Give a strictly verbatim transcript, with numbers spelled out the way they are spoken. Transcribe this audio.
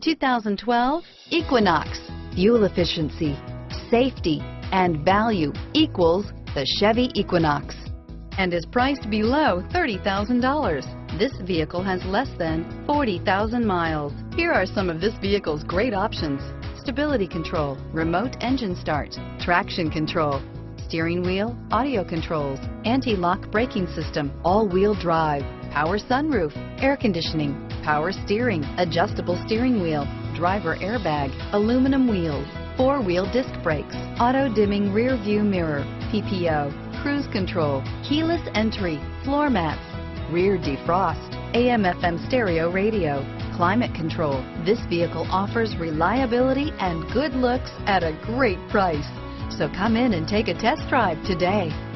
The two thousand twelve Equinox. Fuel efficiency, safety, and value equals the Chevy Equinox and is priced below thirty thousand dollars. This vehicle has less than forty thousand miles. Here are some of this vehicle's great options: stability control, remote engine start, traction control, steering wheel audio controls, anti-lock braking system, all-wheel drive, power sunroof, air conditioning, power steering, adjustable steering wheel, driver airbag, aluminum wheels, four-wheel disc brakes, auto-dimming rear view mirror, P P O, cruise control, keyless entry, floor mats, rear defrost, A M F M stereo radio, climate control. This vehicle offers reliability and good looks at a great price. So come in and take a test drive today.